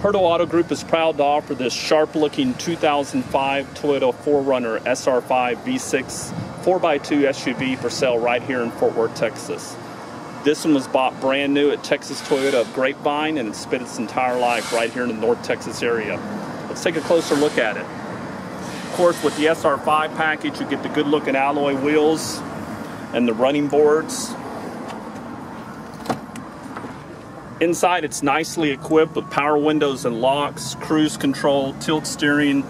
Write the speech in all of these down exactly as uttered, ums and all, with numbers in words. Hertel Auto Group is proud to offer this sharp-looking two thousand five Toyota four runner S R five V six four by two S U V for sale right here in Fort Worth, Texas. This one was bought brand new at Texas Toyota of Grapevine, and it's spent its entire life right here in the North Texas area. Let's take a closer look at it. Of course, with the S R five package, you get the good-looking alloy wheels and the running boards. Inside, it's nicely equipped with power windows and locks, cruise control, tilt steering,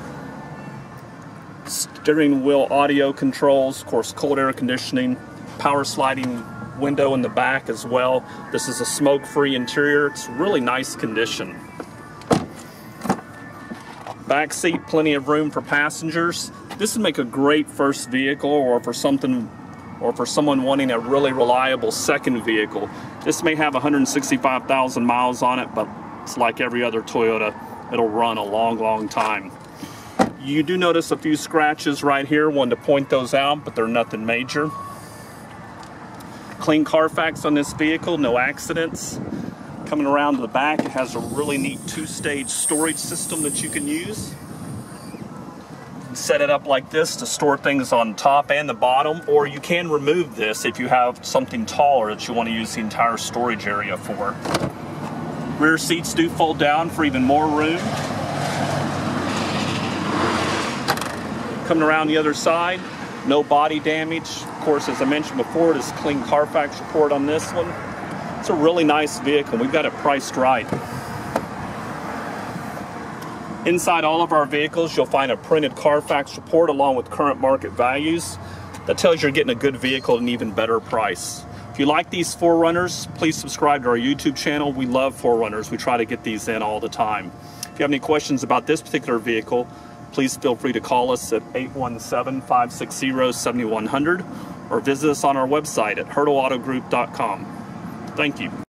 steering wheel audio controls, of course, cold air conditioning, power sliding window in the back as well. This is a smoke-free interior. It's really nice condition. Back seat, plenty of room for passengers. This would make a great first vehicle, or for something or for someone wanting a really reliable second vehicle. This may have one hundred sixty-five thousand miles on it, but it's like every other Toyota. It'll run a long, long time. You do notice a few scratches right here. Wanted to point those out, but they're nothing major. Clean Carfax on this vehicle, no accidents. Coming around to the back, it has a really neat two-stage storage system that you can use. Set it up like this to store things on top and the bottom, or you can remove this if you have something taller that you want to use the entire storage area for. Rear seats do fold down for even more room. Coming around the other side, no body damage. Of course, as I mentioned before, it is clean Carfax report on this one. It's a really nice vehicle. We've got it priced right. Inside all of our vehicles, you'll find a printed Carfax report along with current market values. That tells you you're getting a good vehicle at an even better price. If you like these four runners, please subscribe to our YouTube channel. We love four runners. We try to get these in all the time. If you have any questions about this particular vehicle, please feel free to call us at eight one seven, five six zero, seven one zero zero or visit us on our website at hurdle auto group dot com. Thank you.